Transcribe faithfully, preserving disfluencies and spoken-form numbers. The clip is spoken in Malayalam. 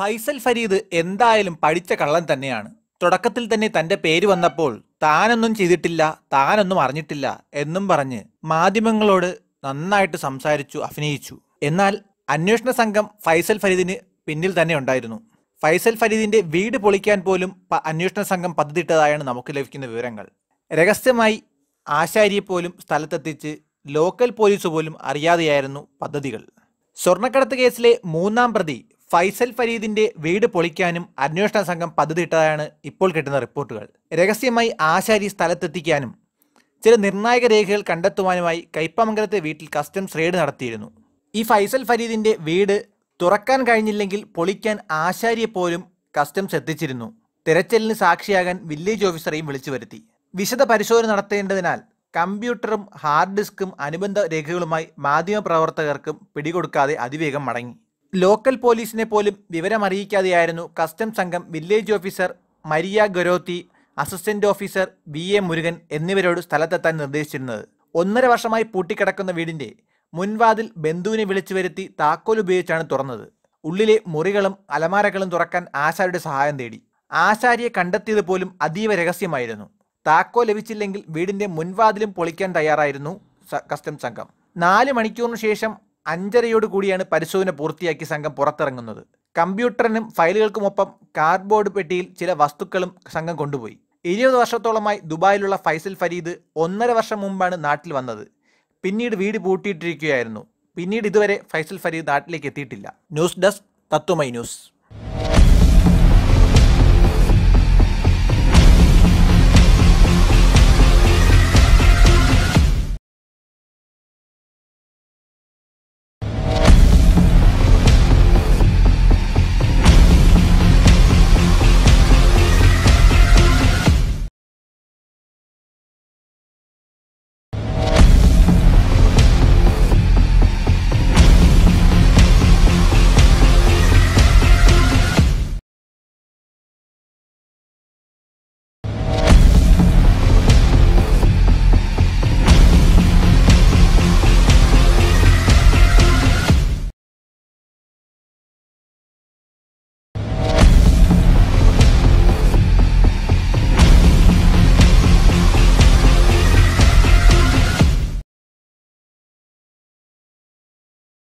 ഫൈസൽ ഫരീദ് എന്തായാലും പഠിച്ച കള്ളൻ തന്നെയാണ്. തുടക്കത്തിൽ തന്നെ തൻ്റെ പേര് വന്നപ്പോൾ താനൊന്നും ചെയ്തിട്ടില്ല, താനൊന്നും അറിഞ്ഞിട്ടില്ല എന്നും പറഞ്ഞ് മാധ്യമങ്ങളോട് നന്നായിട്ട് സംസാരിച്ചു, അഭിനയിച്ചു. എന്നാൽ അന്വേഷണ സംഘം ഫൈസൽ ഫരീദിന് പിന്നിൽ തന്നെ ഉണ്ടായിരുന്നു. ഫൈസൽ ഫരീദിൻ്റെ വീട് പൊളിക്കാൻ പോലും അന്വേഷണ സംഘം പദ്ധതിയിട്ടതായാണ് നമുക്ക് ലഭിക്കുന്ന വിവരങ്ങൾ. രഹസ്യമായി ആശാരിയെപ്പോലും സ്ഥലത്തെത്തിച്ച് ലോക്കൽ പോലീസ് പോലും അറിയാതെയായിരുന്നു പദ്ധതികൾ. സ്വർണ്ണക്കടത്ത് കേസിലെ മൂന്നാം പ്രതി ഫൈസൽ ഫരീദിന്റെ വീട് പൊളിക്കാനും അന്വേഷണ സംഘം പദ്ധതിയിട്ടതാണ് ഇപ്പോൾ കിട്ടുന്ന റിപ്പോർട്ടുകൾ. രഹസ്യമായി ആശാരി സ്ഥലത്തെത്തിക്കാനും ചില നിർണായക രേഖകൾ കണ്ടെത്തുവാനുമായി കയ്പമംഗലത്തെ വീട്ടിൽ കസ്റ്റംസ് റെയ്ഡ് നടത്തിയിരുന്നു. ഈ ഫൈസൽ ഫരീദിന്റെ വീട് തുറക്കാൻ കഴിഞ്ഞില്ലെങ്കിൽ പൊളിക്കാൻ ആശാരിയെപ്പോലും കസ്റ്റംസ് എത്തിച്ചിരുന്നു. തിരച്ചിലിന് സാക്ഷിയാകാൻ വില്ലേജ് ഓഫീസറെയും വിളിച്ചു വരുത്തി. വിശദ പരിശോധന നടത്തേണ്ടതിനാൽ കമ്പ്യൂട്ടറും ഹാർഡ് ഡിസ്കും അനുബന്ധ രേഖകളുമായി മാധ്യമപ്രവർത്തകർക്കും പിടികൊടുക്കാതെ അതിവേഗം മടങ്ങി. ലോക്കൽ പോലീസിനെ പോലും വിവരമറിയിക്കാതെയായിരുന്നു കസ്റ്റംസ് സംഘം village officer Maria ഗൊരോത്തി, assistant officer B A Murugan എന്നിവരോട് സ്ഥലത്തെത്താൻ നിർദ്ദേശിച്ചിരുന്നത്. ഒന്നര വർഷമായി പൂട്ടിക്കിടക്കുന്ന വീടിൻ്റെ മുൻവാതിൽ ബന്ധുവിനെ വിളിച്ചു വരുത്തി താക്കോൽ ഉപയോഗിച്ചാണ് തുറന്നത്. ഉള്ളിലെ മുറികളും അലമാരകളും തുറക്കാൻ ആശാരിയുടെ സഹായം തേടി. ആശാരിയെ കണ്ടെത്തിയത് പോലും അതീവ രഹസ്യമായിരുന്നു. താക്കോൽ ലഭിച്ചില്ലെങ്കിൽ വീടിൻ്റെ മുൻവാതിലും പൊളിക്കാൻ തയ്യാറായിരുന്നു കസ്റ്റംസ് സംഘം. നാല് മണിക്കൂറിന് ശേഷം അഞ്ചരയോട് കൂടിയാണ് പരിശോധന പൂർത്തിയാക്കി സംഘം പുറത്തിറങ്ങുന്നത്. കമ്പ്യൂട്ടറിനും ഫയലുകൾക്കുമൊപ്പം കാർഡ്ബോർഡ് പെട്ടിയിൽ ചില വസ്തുക്കളും സംഘം കൊണ്ടുപോയി. ഇരുപത് വർഷത്തോളമായി ദുബായിലുള്ള ഫൈസൽ ഫരീദ് ഒന്നര വർഷം മുമ്പാണ് നാട്ടിൽ വന്നത്. പിന്നീട് വീട് പൂട്ടിയിട്ടിരിക്കുകയായിരുന്നു. പിന്നീട് ഇതുവരെ ഫൈസൽ ഫരീദ് നാട്ടിലേക്ക് എത്തിയിട്ടില്ല. News desk Tatwamayi news.